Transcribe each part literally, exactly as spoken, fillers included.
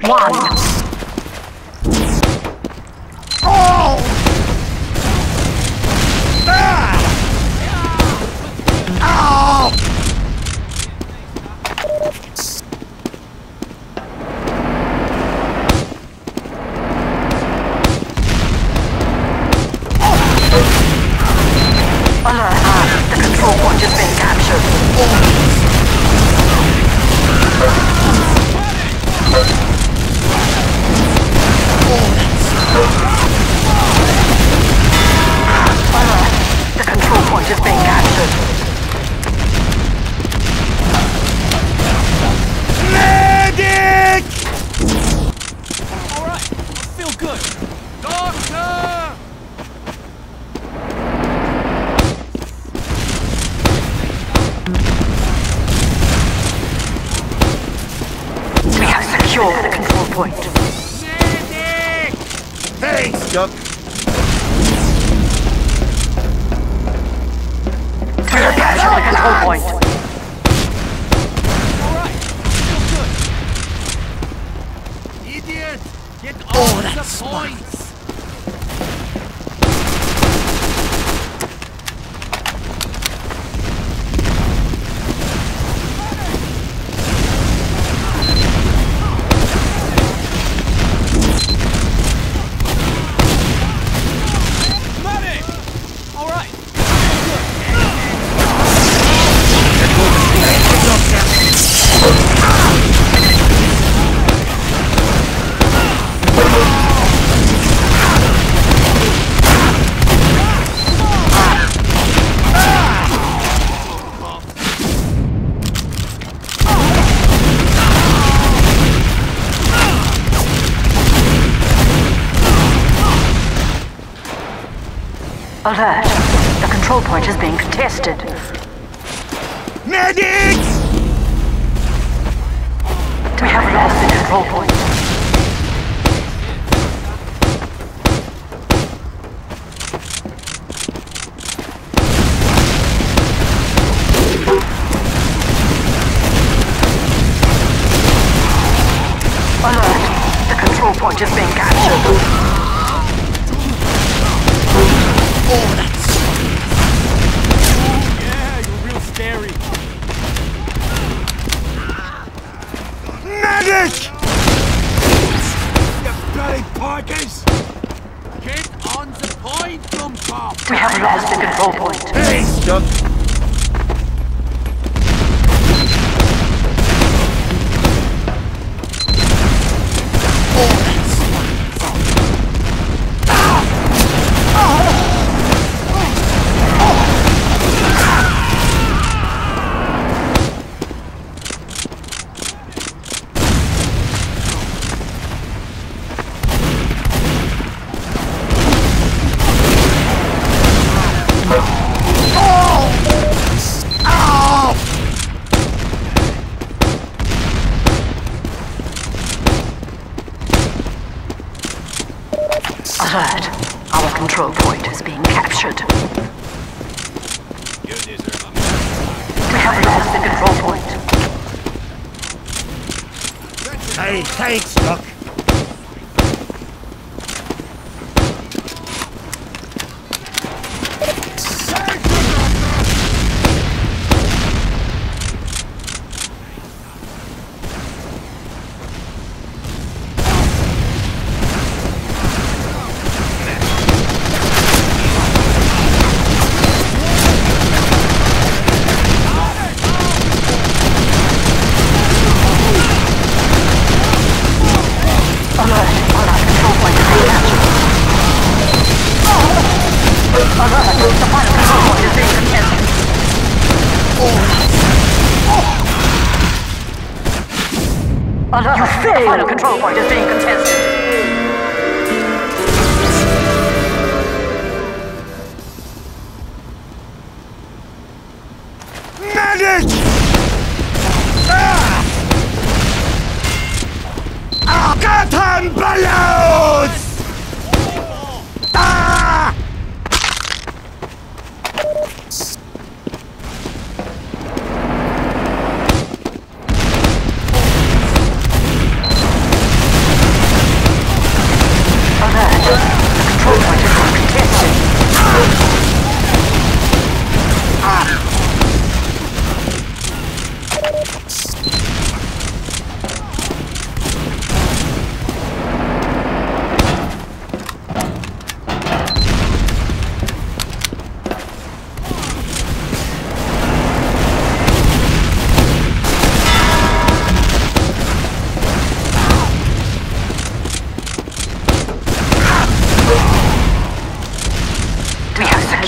One. Alert! The control point is being contested. Medics! We have lost the control point. Alert! The control point is being captured. Oh, that's... yeah, you're real scary. Medic! You bloody pikers! Get on the point, dumb cop! We have lost the control point. Hey, Doug! Oh, that's...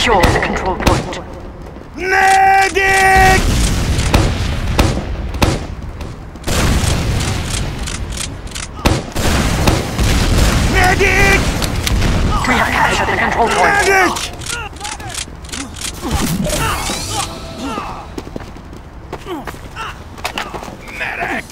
Secure the control point. Medic! Medic! We have captured the control point. Medic!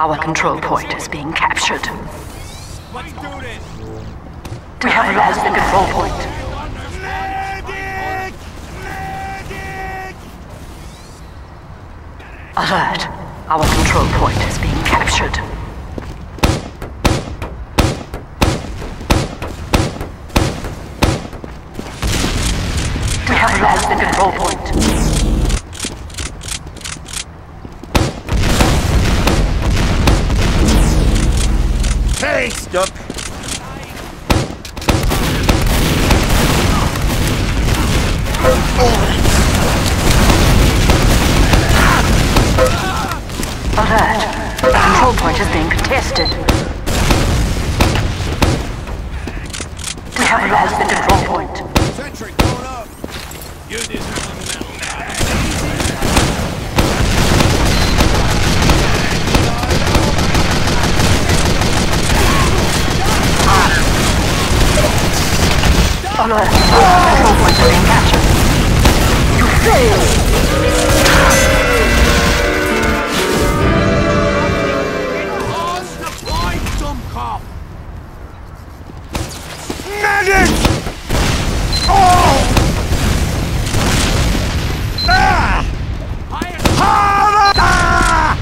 Our control point is being captured. Let's do this. We have lost the control point. Medic! Medic! Alert! Our control point is being captured. We have lost the control point. Up. Alert! The control point is being contested. We have lost the control point. Sentry, going up! Use this metal now. Alert! Control point is being captured. You failed! On the point, dumb cop! Medic! Oh! Ah! Ah!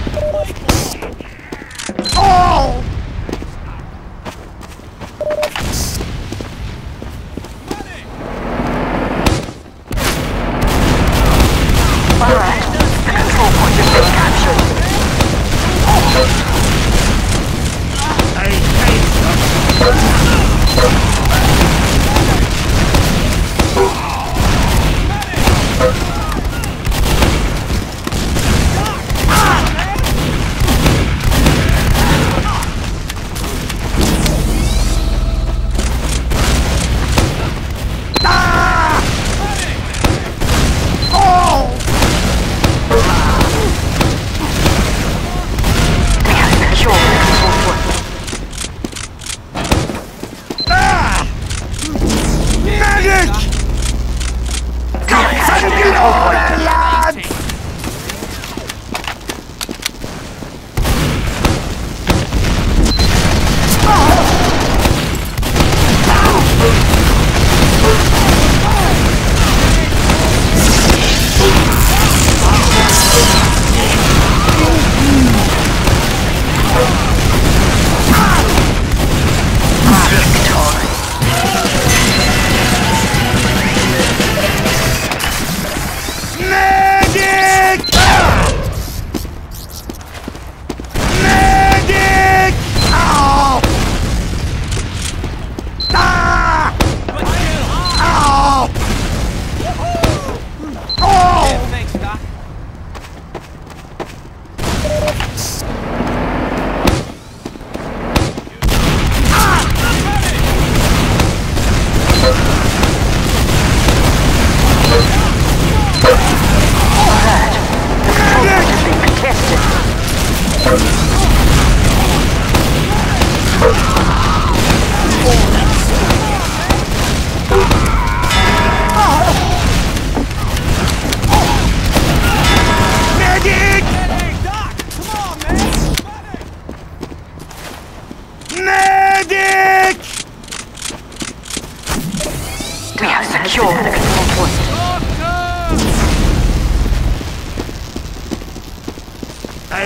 Oh!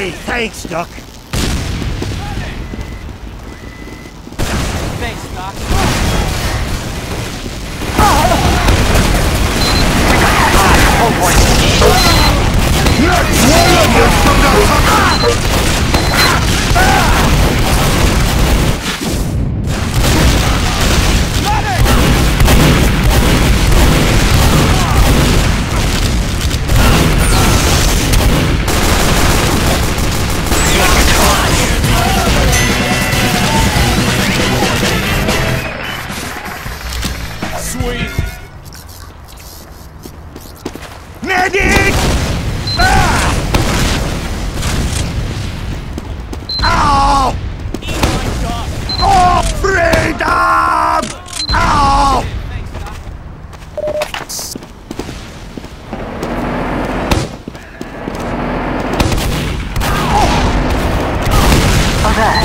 Hey, thanks, Doc. Thanks, Doc. Oh boy. Medic! Ah! Ow! Oh, freedom! Ow! Okay.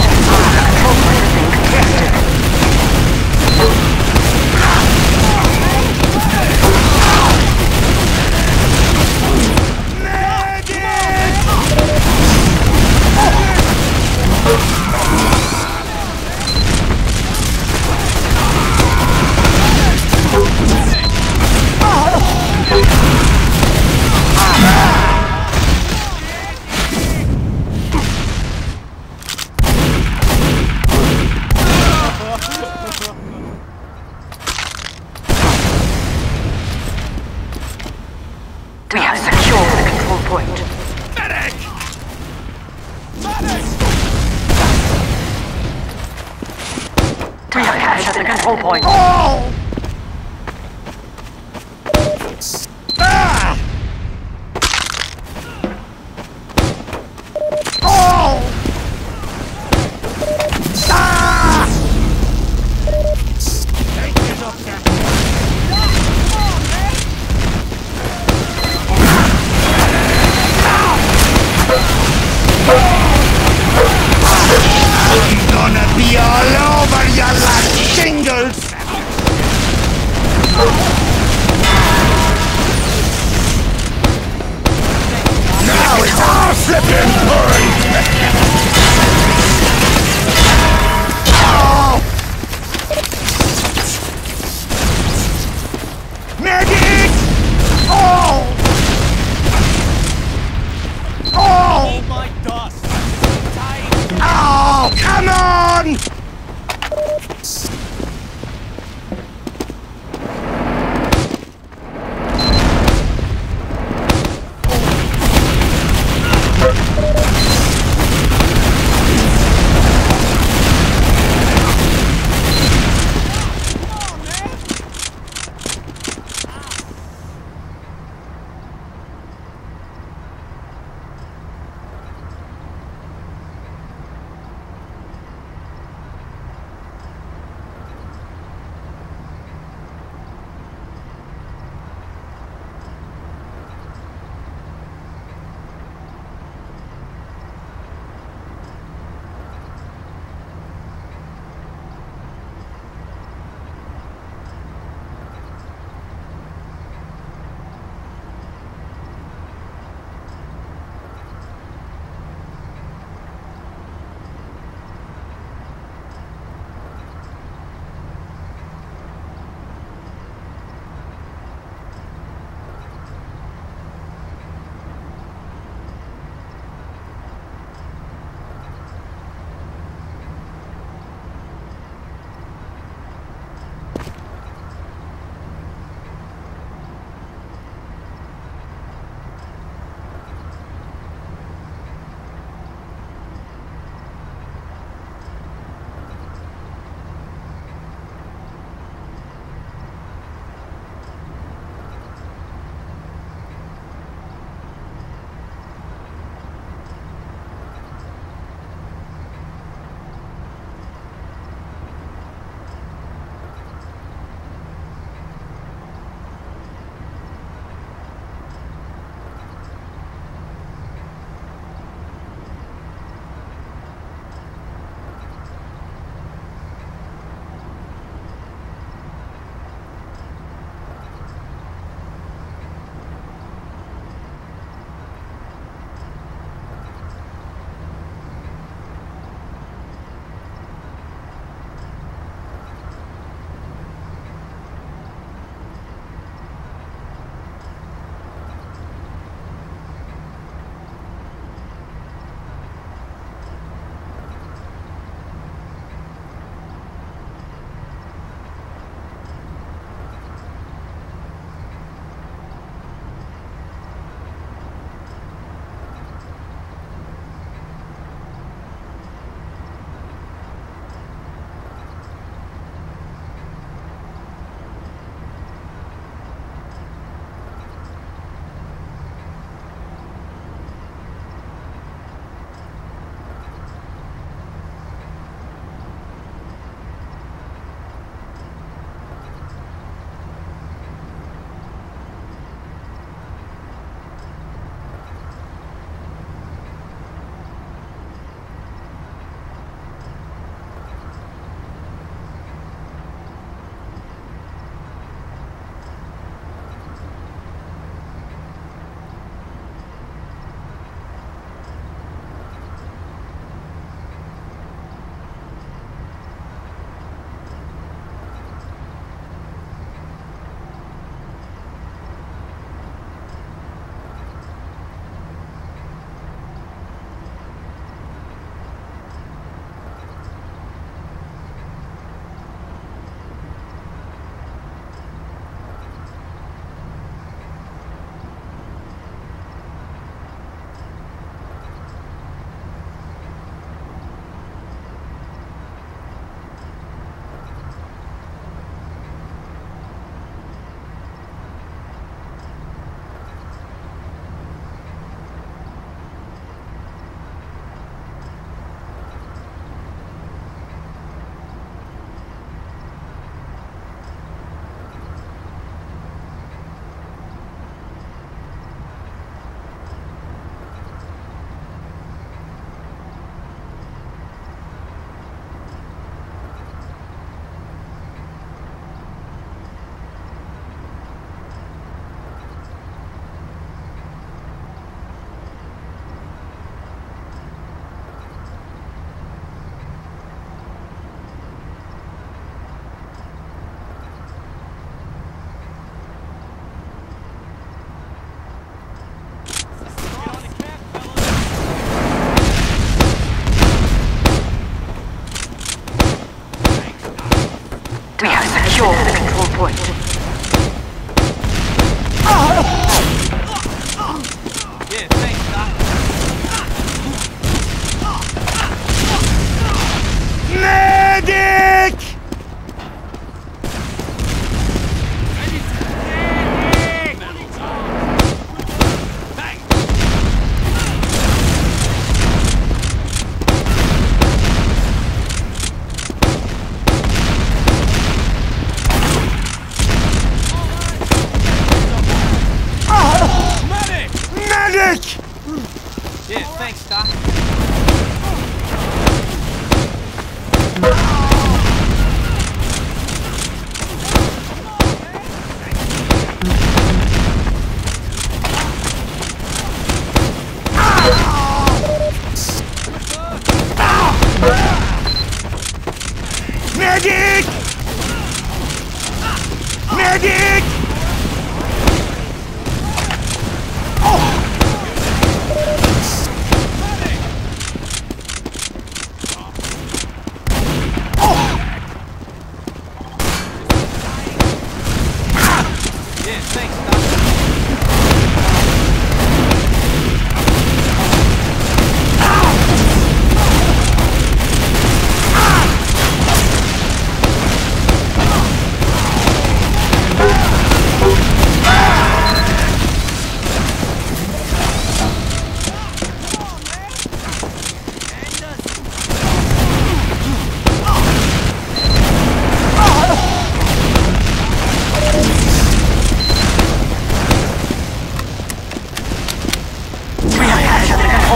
We have secured the control point. Medic! Medic! We have captured the control point. Oh! Ah! Oh! Ah! Take it up, Captain. You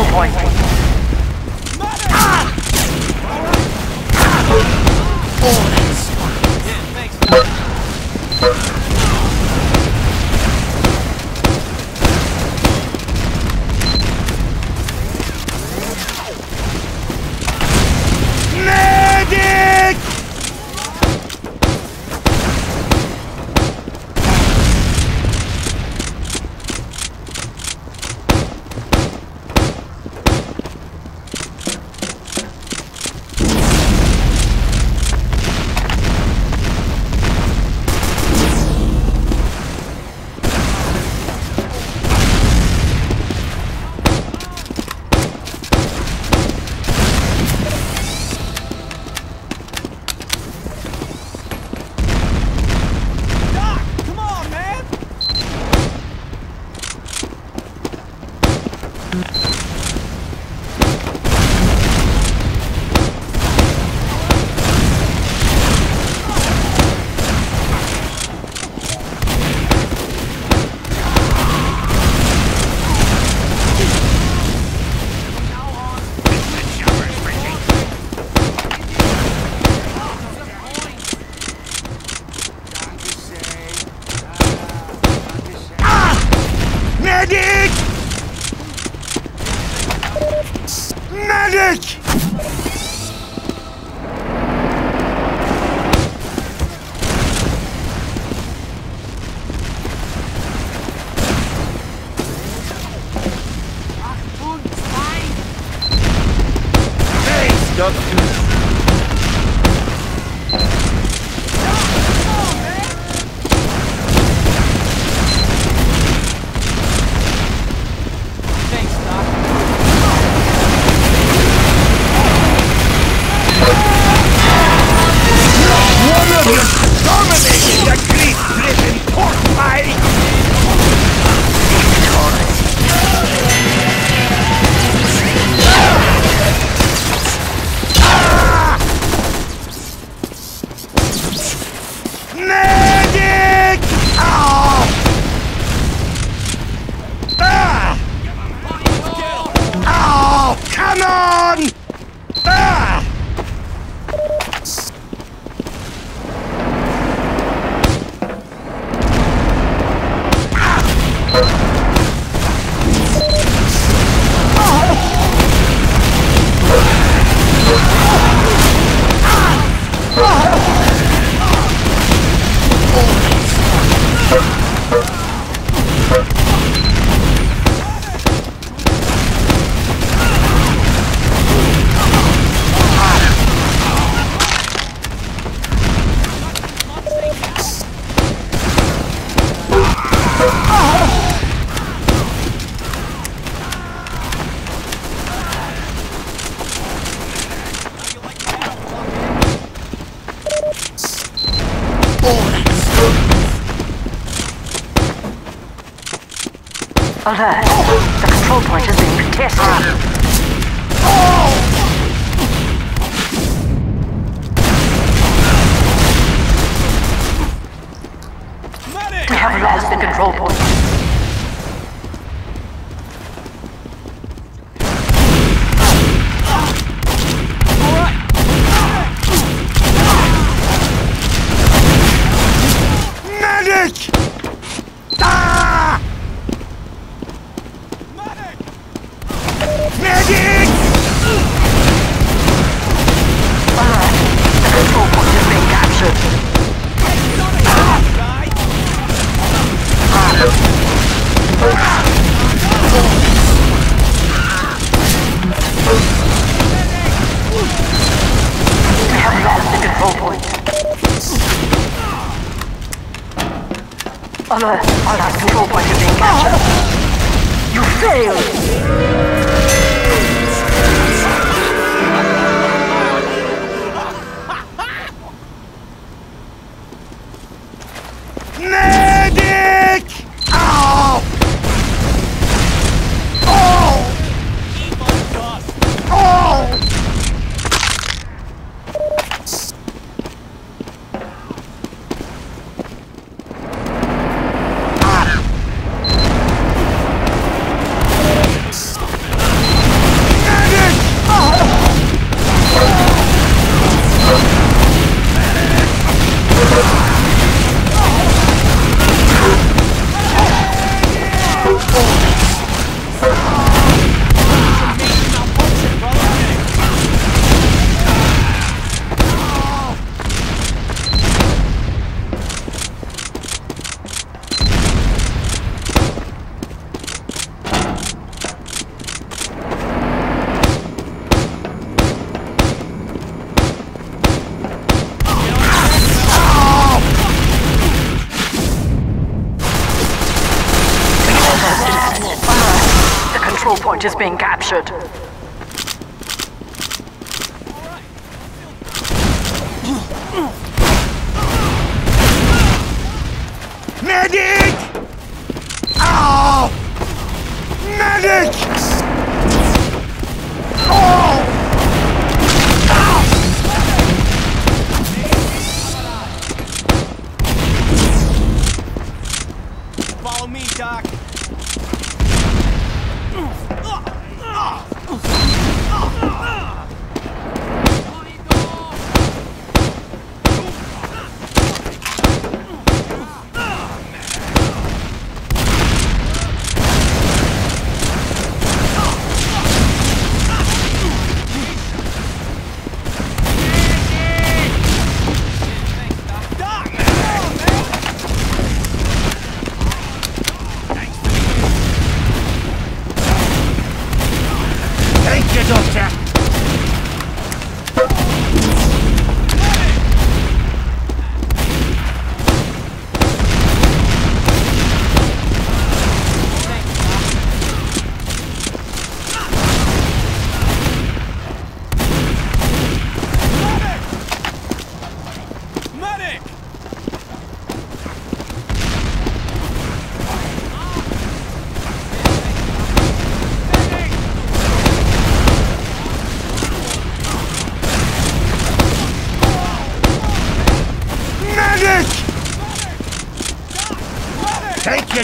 whole point. Ah! Oh, that's yeah, thanks, man. Alert. The control point is being contested. Oh. We have lost the control point. Alert! Our last control point is being captured. You failed! Medic! Ow! Oh! Keep on dust! Oh! control point is being captured. Medic! Ow! Medic! Oh! Follow me, Doc. Take your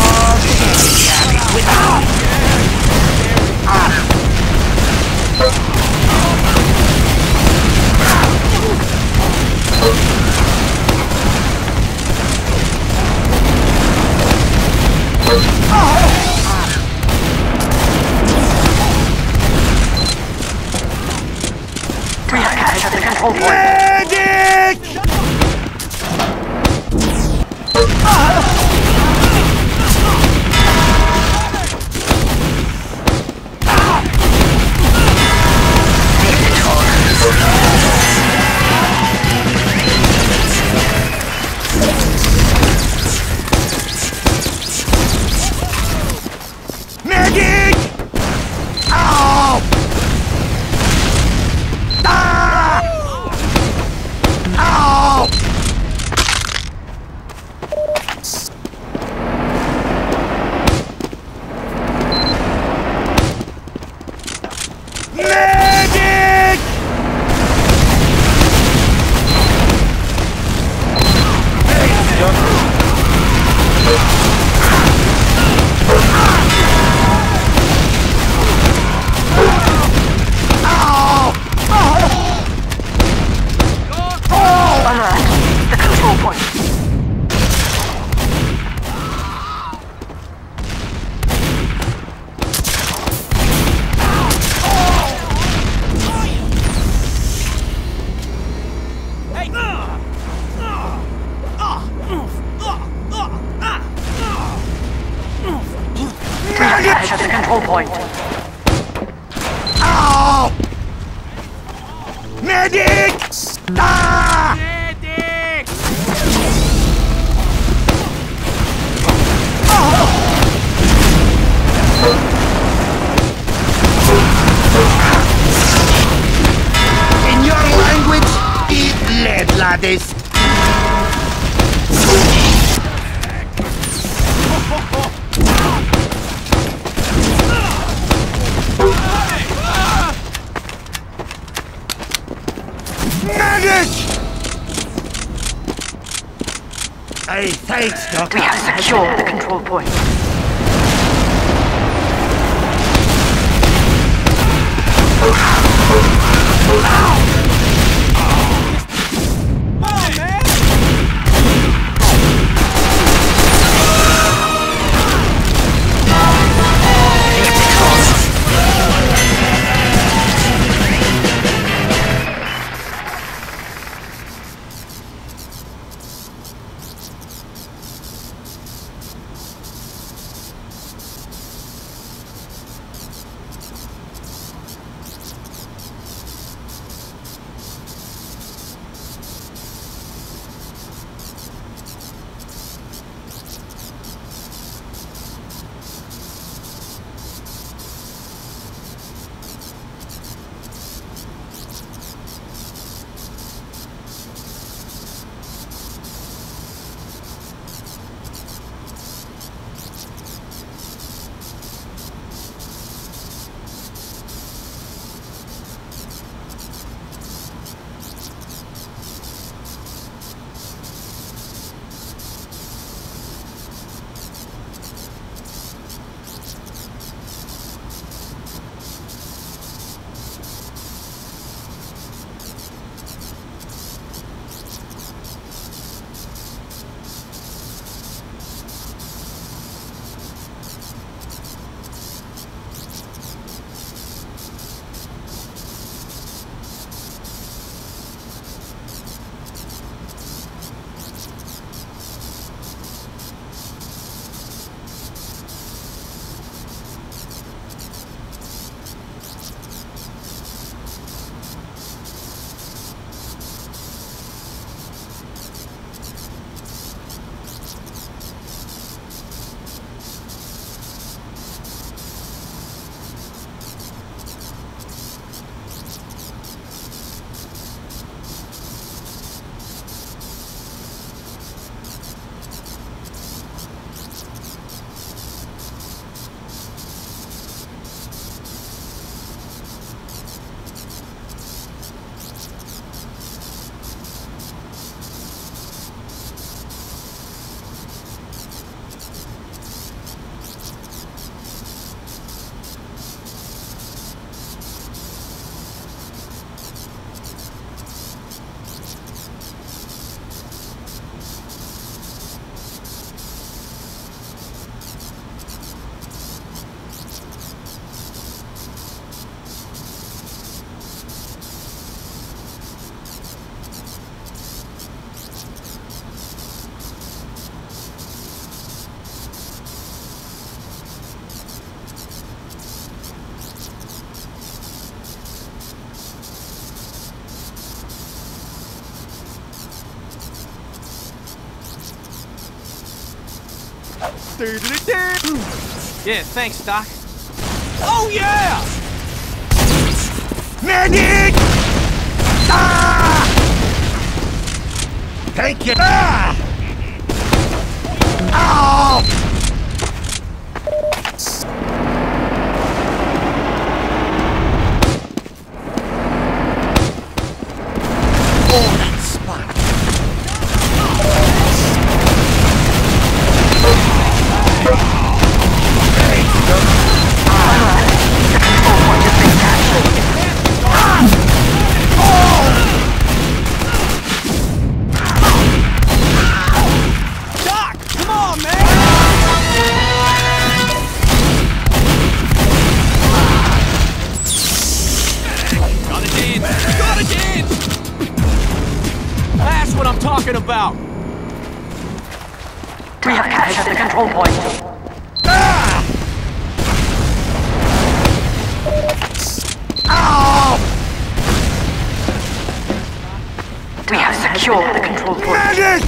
We have secured the control point. Yeah, thanks, Doc. Oh, yeah! Medic! Ah! Take it! Ah! Ow! About. We have captured the control point. Ah! Ow! We have secured the control point. Magic!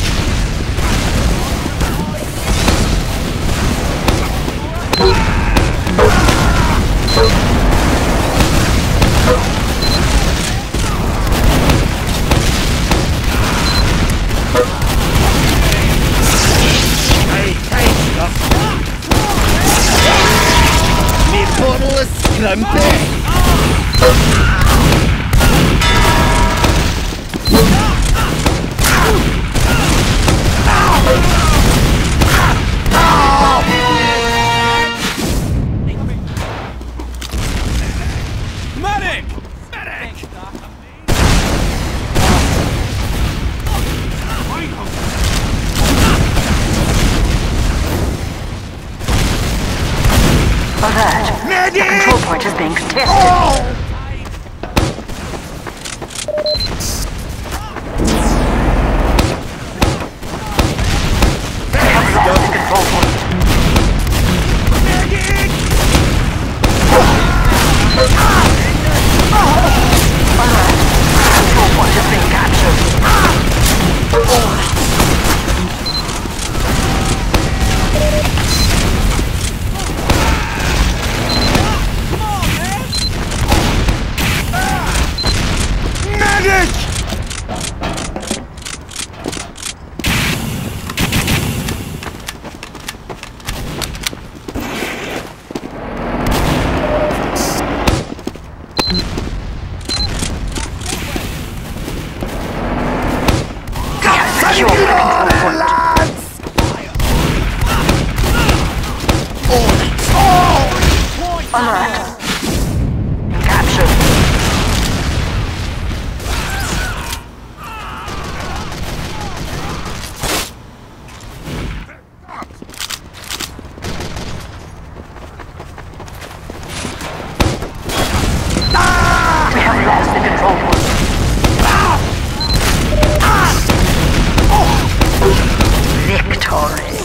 The control point is being contested. Oh! Sorry.